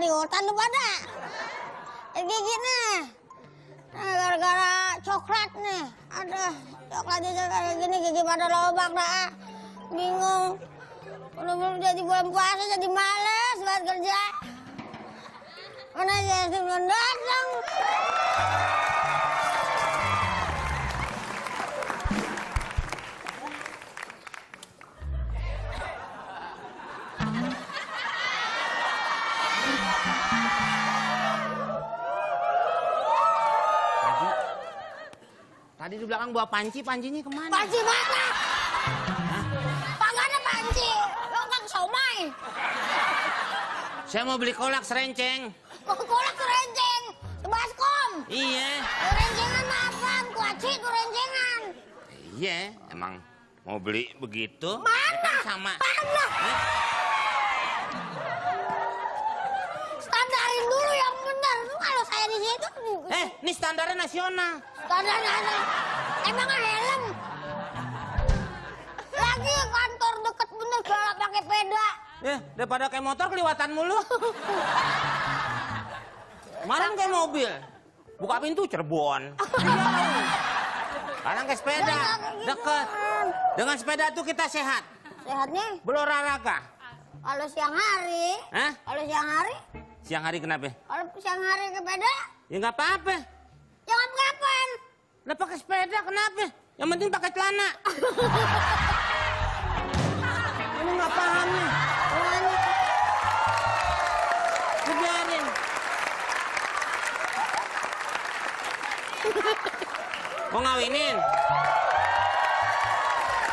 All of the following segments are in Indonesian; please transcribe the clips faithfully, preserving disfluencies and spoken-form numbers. tinggal di hutan lu pada. Gigi nih. Gara-gara coklat nih. Ada coklatnya kayak gini gigi pada lobang dah. Bingung. Udah belum jadi bulan puasa jadi males buat kerja. Mana jadi belum datang. Tadi di belakang bawa panci, pancinya kemana? Panci mana? Panggannya panci, longkang somai. Saya mau beli kolak serenceng. Mau kolak serenceng? Sebaskom? Iya. Serencengan maafan, kuaci kurencengan. Iya, emang mau beli begitu? Mana? Ya kan sama. Mana? Eh? Standarin dulu yang benar, kalau saya di situ. Eh, ini standarnya nasional. Standarnya emang helm. Lagi kantor deket bener galak pakai peda. Eh, daripada kayak motor kelihatan mulu. Kemarin kayak mobil. Buka pintu Cirebon. Kadang kayak sepeda. Deket. Dengan sepeda tuh kita sehat. Sehatnya? Berolahraga. Kalau siang hari. Hah? Kalau siang hari? Siang hari kenapa? Kalau siang hari ke peda. Ya nggak apa-apa. Jangan ngapain. Lah pakai sepeda kenapa? Yang penting pakai celana. Ini nggak paham nih. Biarin. Mau ngawinin?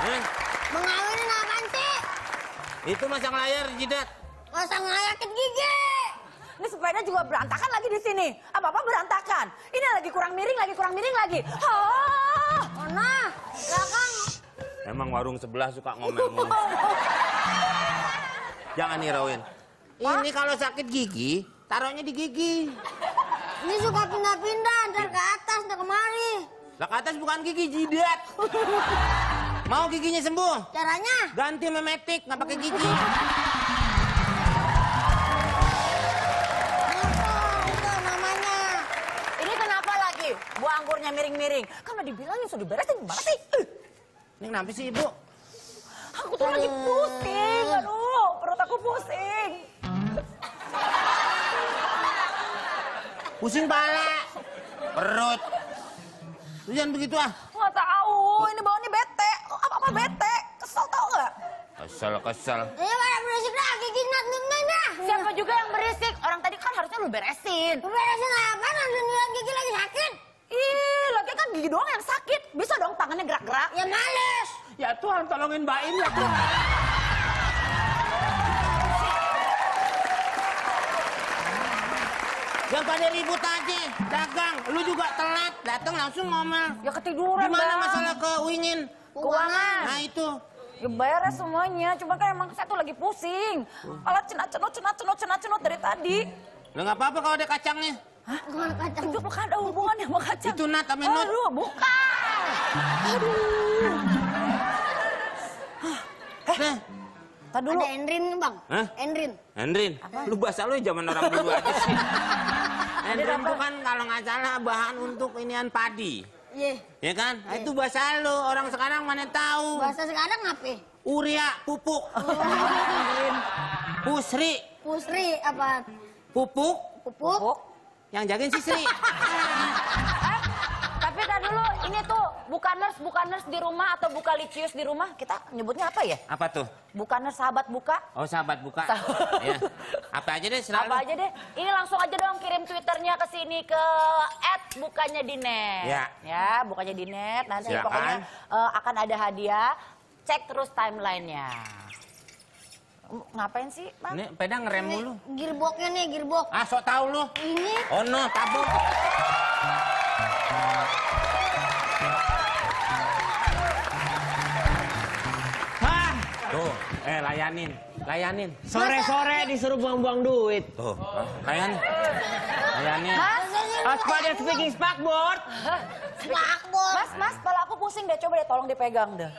Eh? Mau ngawinin apaan sih? Itu masang layar jidat. Masang layar ke gigi. Ini sepeda juga berantakan lagi di sini. Apa-apa berantakan. Ini lagi kurang miring, lagi kurang miring lagi. Oh, nah, belakang. Emang warung sebelah suka ngomel-ngomel. Jangan hirauin. Ini kalau sakit gigi, taruhnya di gigi. Ini suka pindah-pindah, ntar ke atas, ntar kemari. Lah ke atas bukan gigi, jidat. Mau giginya sembuh? Caranya? Ganti memetik, nggak pakai gigi. Bu anggurnya miring-miring. Kan udah dibilangin sudah beresin, gimana sih? Ini kenapa sih, Ibu? Aku tuh lagi pusing, aduh. Perut aku pusing. Pusing pala. Perut. Lu jangan begitu, ah. Nggak tahu, ini bawahnya bete. Apa-apa bete. Kesel tau nggak? Kesel, kesel. Ini mana berisik dah, gigi nat-nat-nat. Siapa juga yang berisik? Orang tadi kan harusnya lu beresin. Lu beresin apa? Langsung bilang gigi lagi sakit. Ih, lagi kan gigi doang yang sakit. Bisa dong tangannya gerak-gerak. Ya males. Ya Tuhan, tolongin Mbak Im ya Tuhan. Jangan pada ribut aja, dagang. Lu juga telat, datang langsung ngomel. Ya ketiduran, Bang. Gimana masalah keuingin? Keuangan. Nah itu. Ya beres semuanya, cuma kan emang saya tuh lagi pusing. Malah cenat-cenut, cenat-cenut, cenat-cenut dari tadi. Lu gak apa-apa kalau ada kacangnya. Hah? Gimana kacang? Itu bukan ada hubungannya sama kacang. Itu nat sama nut. Aduh, bukan. Aduh. Eh, nah, tar dulu. Ada endrin, Bang. Hah? Endrin. Endrin? Apa? Lu bahasa lu zaman orang dulu aja sih. Endrin itu kan kalau nggak salah bahan untuk inian padi. Iya. Yeah. Ya kan? Yeah. Itu bahasa lu. Orang sekarang mana tahu. Bahasa sekarang apa? Urea, pupuk. Oh. Pusri. Pusri apa? Pupuk. Pupuk. Pupuk. Yang jagain si Sri. Eh, tapi tar dulu, ini tuh bukan nurse, bukan nurse di rumah atau buka licius di rumah. Kita nyebutnya apa ya? Apa tuh? Bukan nurse, sahabat buka. Oh, sahabat buka. Sah ya. Apa aja deh selalu. Apa aja deh. Ini langsung aja dong kirim twitternya ke sini ke et bukanya di net. Ya. Ya, bukanya di net. Nanti silakan. Pokoknya uh, akan ada hadiah. Cek terus timelinenya. Ngapain sih, Bang? Ini peda ngerem mulu. Gearboxnya nih, gearbox. Ah, sok tahu lu. Ini. Oh no, tabung. Hah? Tuh, eh layanin, layanin. Sore-sore disuruh buang-buang duit. Tuh, layanin. Layanin. Mas, waspada speaking spakbor. Spakbor. Mas, mas, kalau aku pusing deh, coba deh tolong dipegang deh.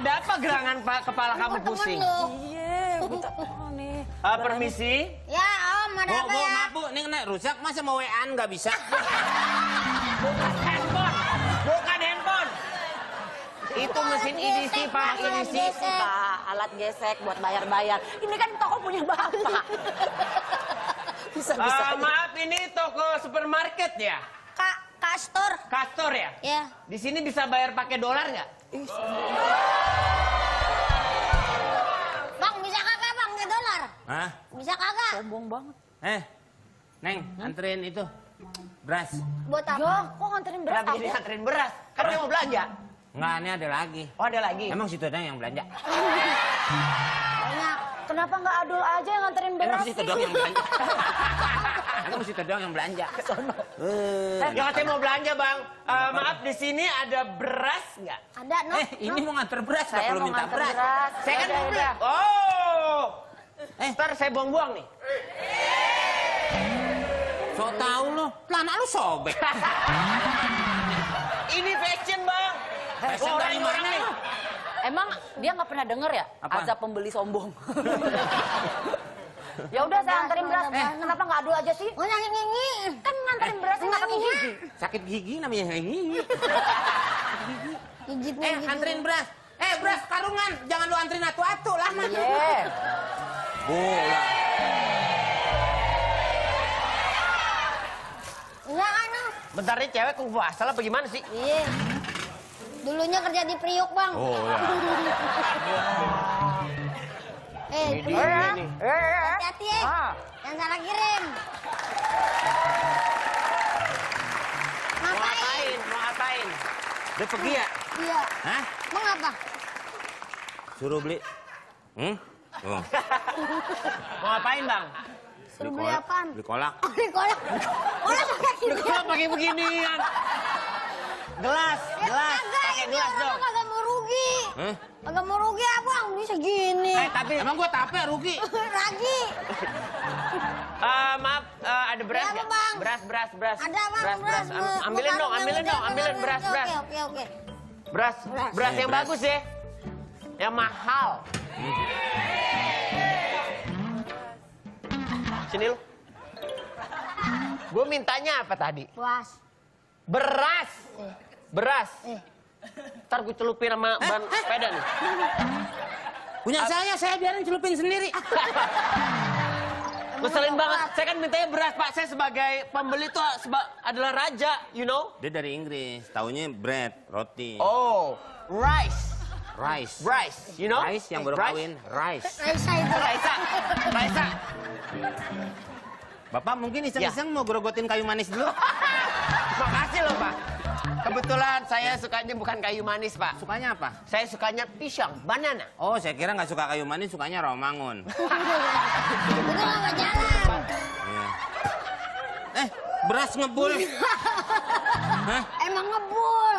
Ada apa gerangan pak kepala kamu pusing? Iya, buta oh nih. Uh, permisi? Ya om, ada apa ya? Maaf bu, ini kena rusak, masa mau W A-an nggak bisa? Bukan handphone, bukan handphone. Itu mesin edisi pak, edisi pak, alat gesek buat bayar-bayar. Ini kan toko punya bapak. Bisa bisa. Uh, maaf, ini toko supermarket ya? Kak, Kastor. Kastor ya? Iya. Di sini bisa bayar pakai dolar nggak? Bang, bisa kagak bang pakai dolar? Hah? Bisa kagak? Sombong banget. Eh, Neng, hmm? anterin itu beras. Buat apa? Yo, kok nganterin beras? Kenapa jadi nganterin beras? Kan dia mau belanja. Enggak, ini ada lagi. Oh, ada lagi. Emang situ ada yang belanja? Banyak. Kenapa nggak Adul aja yang nganterin beras? Emang situ doang yang belanja. Emang situ doang yang belanja. Uh, ya katanya mau belanja bang. Uh, maaf di sini ada beras nggak? Ada. No, eh no. Ini mau nganter beras nggak perlu minta beras. beras. Saya kan mau beli. Oh. Eh ntar saya buang-buang nih. So tau lo, celana lu sobek. Ini fashion bang. Fashion dari mana nih? Emang dia nggak pernah denger ya? Apaan? Azab pembeli sombong. Ya udah saya anterin beras. Eh, kenapa nggak Adul aja sih? Mau sakit gigi. Kan nganterin beras nggak sakit gigi. Sakit gigi namanya gigi. Gigi. Eh, anterin beras. Eh, beras karungan. Jangan lu anterin atu-atu lah man. Yeah. Bola. Enggak anu. Bentar nih cewek kok asal apa gimana sih? Iya. Dulunya kerja di Priuk, Bang. Oh, ya. Eh, hati-hati ya, jangan salah kirim. Ngapain? Mau ngapain? Udah pergi ya? Iya. Hah? Mau ngapa? Suruh beli. Hmm? Oh. Mau ngapain bang? Suruh beli apaan? Beli kolak. Beli kolak? Kolak pakai gini? Beli kolak pakai beginian. Gelas, gelas. Pakai gelas dong. Kagak mau rugi. Agak mau rugi abang, bisa gini. Eh tapi emang gue tape ya rugi. Ragi. Uh, maaf, uh, ada beras ya, bang? Beras, beras, beras. Ada bang, beras, beras. beras. Am ambilin dong, ambilin dong, ambilin beras, beras. Oke, oke, oke. Beras, beras, beras yang beras. Bagus ya, yang mahal. Sini lu. Gue mintanya apa tadi? Beras. Beras. Beras. Eh. Ntar gue celupin sama ban sepeda nih. Punya saya, saya biarin celupin sendiri. Ngeselin banget, saya kan mintanya beras pak. Saya sebagai pembeli tuh adalah raja, you know. Dia dari Inggris, taunya bread, roti. Oh, rice. Rice. Rice, you know. Rice yang baru kawin, rice. Raisa itu. Raisa. Raisa. Bapak mungkin iseng-iseng mau grogotin kayu manis dulu. Makasih loh pak. Kebetulan saya sukanya bukan kayu manis, Pak. Sukanya apa? Saya sukanya pisang, banana. Oh, saya kira nggak suka kayu manis, sukanya romangun. Itu nggak jalan. Eh, beras ngebul. Hah? Emang ngebul.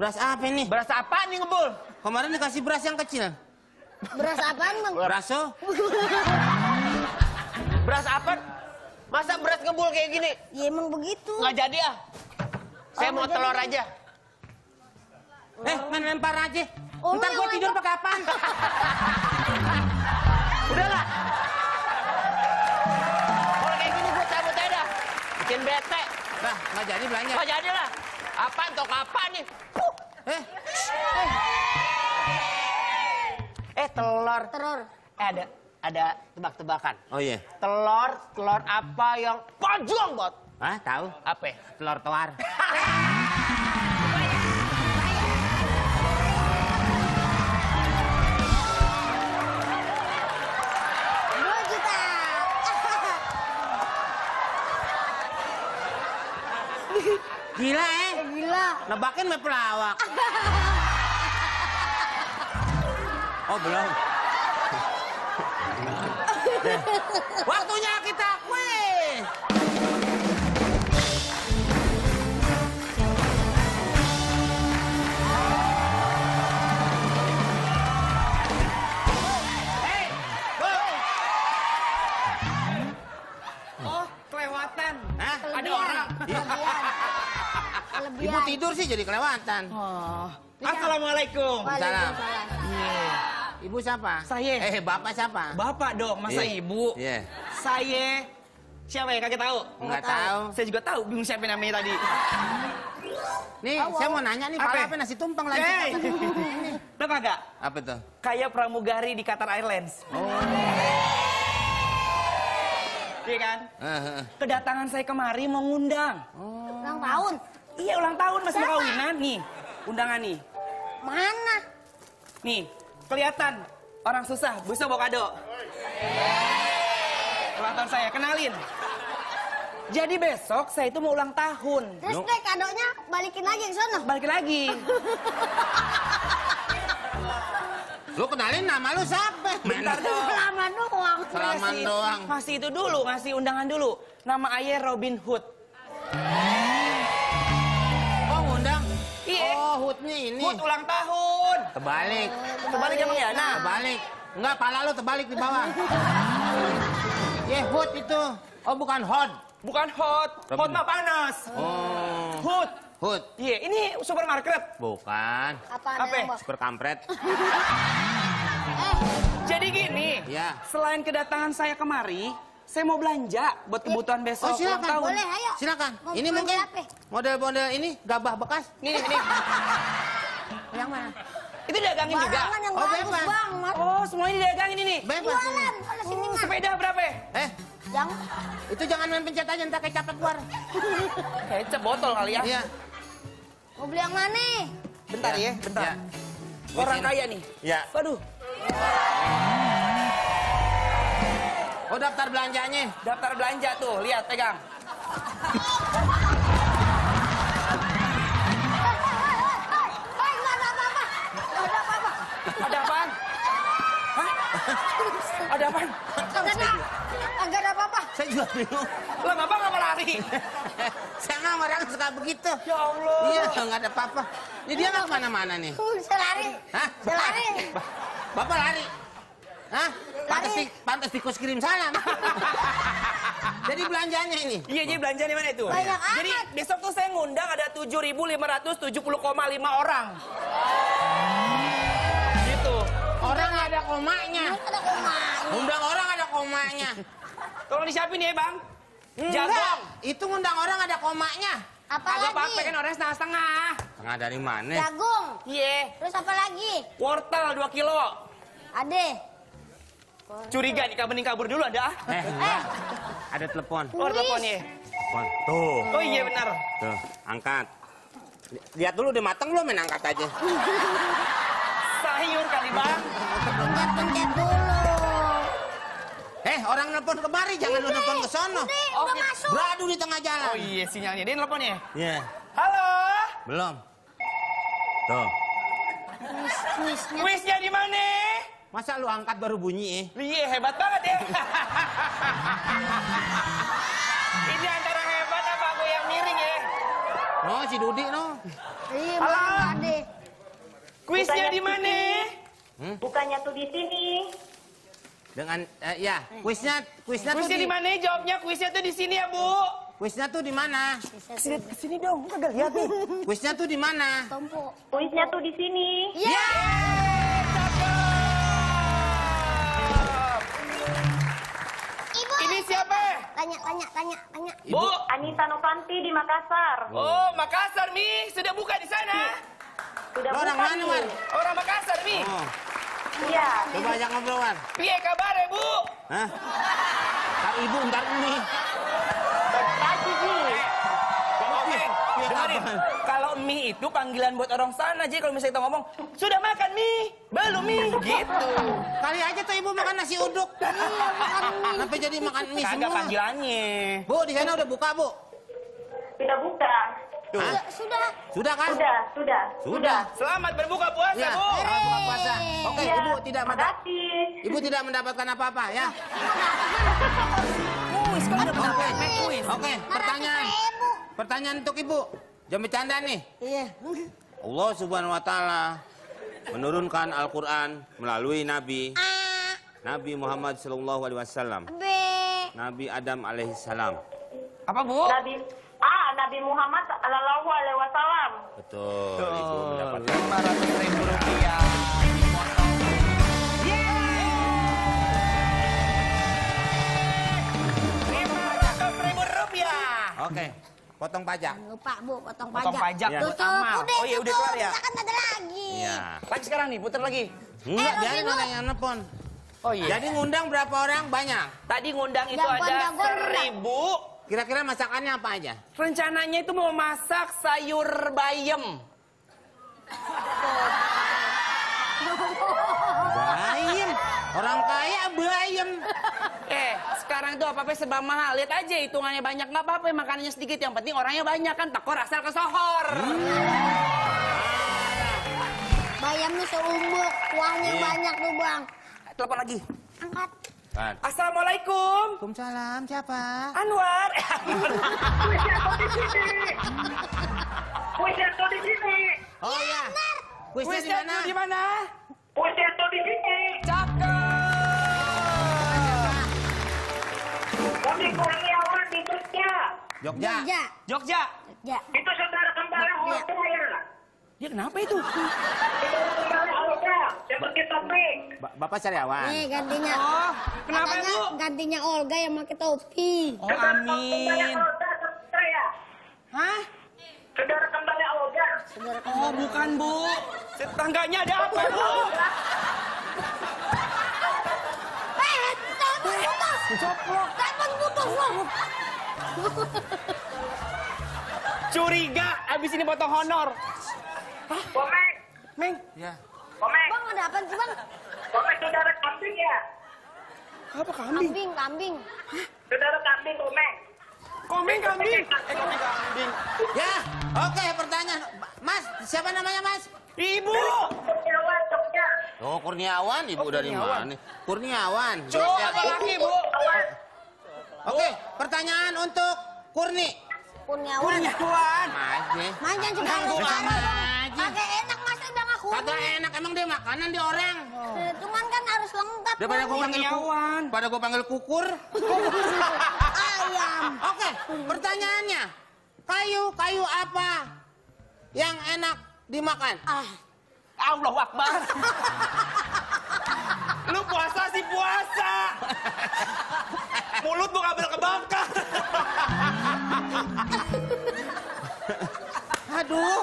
Beras apa ini? Beras apa nih ngebul? Kemarin dikasih beras yang kecil. Beras apaan, Bang? Beraso. Beras apa? Masa beras ngebul kayak gini? Ya emang begitu. Nggak jadi ah. Saya mau telur aja. Eh, main lempar aja. Ntar gue tidur pakai apaan? Udah lah. Kalau kayak gini gue cabut aja dah. Bikin bete. Nah, nggak jadi belanja. Nggak jadi lah. Apaan tok apa nih? Eh, eh telur. Telur. Eh ada, ada tebak-tebakan. Oh iya. Telur, telur apa yang panjang bot? Hah, tahu? Apa? Telur tawar. dua juta. Gila eh? Gila. Nebakin me pelawak. Oh, belum. Waktunya kita kuis. Ada orang. Ibu tidur sih jadi kelewatan. Oh. Assalamualaikum. Waalaikumsalam. Yeah. Ibu siapa? Saya. Eh, bapak siapa? Bapak dong, masa yeah. ibu? Yeah. Saya. Siapa ya? Kakek tahu? Enggak tahu. Saya juga tahu, bingung siapa namanya tadi. Nih, oh, saya mau nanya nih, pala apa nasi tumpeng lagi? Hey. Tuh kagak? Apa tuh? Kayak pramugari di Qatar Airlines. Oh. Iya kan? Uh-huh. Kedatangan saya kemari mau ngundang. Oh. Ulang tahun? Iya, ulang tahun masih kawinan nih. Undangan nih. Mana? Nih, kelihatan orang susah, bisa bawa kado. Ulang tahun saya, kenalin. Jadi besok saya itu mau ulang tahun. Terus deh kadonya balikin lagi ke sana? Balikin lagi. Lu kenalin nama lu siapa? Bentar dong. Selamat doang. Selamat doang. Ngasih itu dulu, ngasih undangan dulu. Nama ayah Robin Hood. Oh ngundang? Iya. Oh Hoodnya ini. Hood ulang tahun. Terbalik. Terbalik emang ya? Nah. Terbalik. Enggak, pala lu terbalik di bawah. Ya Hood itu. Oh bukan Hood. Bukan hot, hot mah panas. Oh. Hot. Hot. Iya, yeah, ini supermarket. Bukan. Apa? Apa? Superkampret. eh. Jadi gini, yeah. selain kedatangan saya kemari, saya mau belanja buat kebutuhan besok. Oh, silakan. Tahun. Boleh, ayo. Silakan. Mau ini mungkin model-model ini gabah bekas. Nih, ini. Yang mana? Itu dagangin barangan juga. Yang oh, bebas. Banget. Oh, semuanya didagangin ini. Bebas. Jualan. Kalau sini mah. Sepeda berapa? Eh. Jangan. Itu jangan main pencet aja, ntar kecapet keluar. Kecap botol kali ya. Iya. Mau beli yang mana? Bentar ya, ya bentar. Ya. Orang Bikin. kaya nih. Iya. Waduh. Oh daftar belanjanya. Daftar belanja tuh, lihat, pegang. Ada apaan? Hah? Ada apaan? Enggak ada apa-apa. Saya juga bingung. Lah bapak nggak mau lari. Saya nggak orang suka begitu. Ya Allah. Iya nggak ada apa-apa. Ini dia nggak kemana-mana nih. Saya lari. Hah? Saya lari. Bapak lari. Hah? Pantes, pantes tikus kirim salam. Jadi belanjanya ini. Iya jadi belanjanya mana itu? Banyak amat. Jadi besok tuh saya ngundang ada tujuh ribu lima ratus tujuh puluh koma lima orang. Gitu. Orang nggak ada komanya. Ada komanya. Ngundang orang ada komanya. Tolong disiapin ya bang. Jagong. Itu ngundang orang ada komanya. Apa lagi? Agak apa-apa kan orangnya setengah-setengah. Setengah dari mana? Jagung. Iya. Yeah. Terus apa lagi? Wortel dua kilo. Ade. Curiga nih, mending kabur dulu ada. Eh, eh. Ada telepon. Oh ada telepon ya. Telepon. Tuh. Oh iya benar. Tuh, angkat. Lihat dulu udah mateng belum, main angkat aja. Sayur kali bang. Pencet-pencet dulu. Eh, orang nelpon kemari, jangan lu nelpon ke sono. Oh, masuk. Beradu di tengah jalan. Oh iya, sinyalnya. Dia nelponnya? Iya. Yeah. Halo? Belum. Tuh. Kuisnya di mana? Masa lu angkat baru bunyi, eh? Iya, hebat banget ya. Ini antara hebat apa aku yang miring, ya? No, si Dudi, no. Iya, halo? Kuisnya di mana? Hmm? Bukannya tuh di sini. Dengan eh, ya, kuisnya kuisnya, kuisnya tuh di mana? Jawabnya kuisnya tuh di sini ya, Bu. Kuisnya tuh di mana? Di sini dong, kagak lihat nih. Kuisnya tuh di mana? Tompo. Kuisnya tuh di sini. Yeay! Yeay! Cakep! Ibu. Ini siapa? Tanya, tanya, tanya, tanya. Bu, Anita Novanti di Makassar. Oh, Makassar, Mi. Sudah buka di sana? Sudah buka. Orang mana, Wan? Orang Makassar, Mi. Oh. Iya. Coba ajak ngobrolan. Piye kabar, Bu? Hah? Kak Ibu ntar ini. Pagi, Bu. Oke, dengerin. Kalau mie itu panggilan buat orang sana, jadi kalau misalnya kita ngomong, "Sudah makan mie?" "Belum, mie." Gitu. Kali aja tuh Ibu makan nasi uduk. Iya, makan mie. Kenapa jadi makan mie semua? Kagak panggilannya. Bu, di sana udah buka, Bu? Sudah buka. Sudah, sudah. Sudah kan? Sudah, sudah. Sudah. Selamat berbuka puasa, ya. Bu. Selamat berbuka puasa. Oke, ya. Ibu tidak mendapatkan. Ibu tidak mendapatkan apa-apa, ya. Kuis, kalau udah mendapatkan kuis. Oke, pertanyaan. Pertanyaan untuk Ibu. Jangan bercanda nih. Iya. Allah Subhanahu wa taala menurunkan Al-Qur'an melalui Nabi A. Nabi Muhammad sallallahu alaihi wasallam. B. Nabi Adam alaihi salam. Apa, Bu? Nabi A. Nabi Muhammad Shallallahu Alaihi Wasallam. Betul. Ibu mendapatkan lima ratus ribu rupiah. Oke, potong pajak. Lupa bu, potong, potong pajak. pajak. Tutup, ya. Udah, oh iya udah keluar ya. Kita kan ada lagi. Iya. Lagi sekarang nih, putar lagi. Enggak, eh, biarin orang yang nelfon. Oh iya. Jadi ngundang berapa orang? Banyak. Tadi ngundang itu jampon, ada jampon, seribu. Kira-kira masakannya apa aja? Rencananya itu mau masak sayur bayam. Bayam? Orang kaya bayam. Eh, sekarang itu apa-apa serba mahal. Lihat aja hitungannya banyak. Nggak apa-apa, makanannya sedikit. Yang penting orangnya banyak kan. Tekor asal kesohor. Bayamnya seumbuk. Kuahnya yeah. banyak tuh bang. Telepon lagi. Angkat. An. Assalamualaikum. Waalaikumsalam. Siapa? Anwar. Kuisnya di sini. Kuisnya di sini. Oh iya. Kuisnya di mana? Kuisnya di sini. Cakep. Kami Kurniawan di Jogja. Jogja. Jogja. Jogja. Jogja. Itu saudara kembar orang saya. Dia kenapa itu? Itu kembar Olga, seperti topik. Bapak Sariawan. Nih gantinya. Oh, kenapa itu? Gantinya Olga yang pakai topi. Oh, amin. Hah? Saudara kembar Olga. Oh, bukan bu. Tetangganya ada apa bu? Coplok. Telepon putus loh. Curiga abis ini potong honor. Hah? Komeng. Meng. Ya. Komeng. Bang ada apa sih bang? Komeng saudara kambing ya? Apa kambing? Kambing, kambing. Hah? Saudara kambing komeng. Komeng kambing. Eh komeng kambing. Ya, oke pertanyaan. Mas, siapa namanya mas? Ibu. Kurniawan, Jogja. Oh Kurniawan, ibu oh, dari mana? Kurniawan. Coba lagi bu. Oke, pertanyaan untuk Kurni. Kurniawan. Kurniawan. Mas nih. Mas jangan cuma ngomong. Pakai enak mas udah ngaku. Kata enak emang dia makanan dia orang. Oh. Cuman kan harus lengkap. Daripada gue panggil Kurniawan. Pada gue panggil kukur. Ayam. Oke, pertanyaannya, kayu-kayu apa yang enak dimakan? Ah, Allah Akbar. Lu puasa sih puasa. Mulut bukan ambil kebakar. Aduh.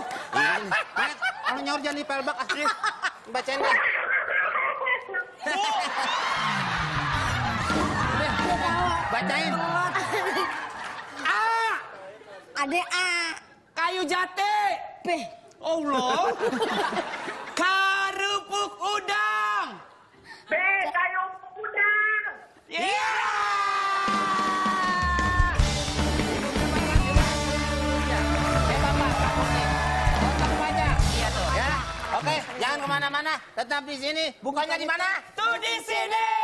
Kalau nyaur jangan dipelbak asli. Bacain deh. Bacain. A. Ada A. Kayu jati. B. Allah. Kerupuk udang. B. Kayu udang. Iya. Yeah. Oke, jangan kemana-mana. Tetap di sini. Bukanya di mana? Tuh di sini.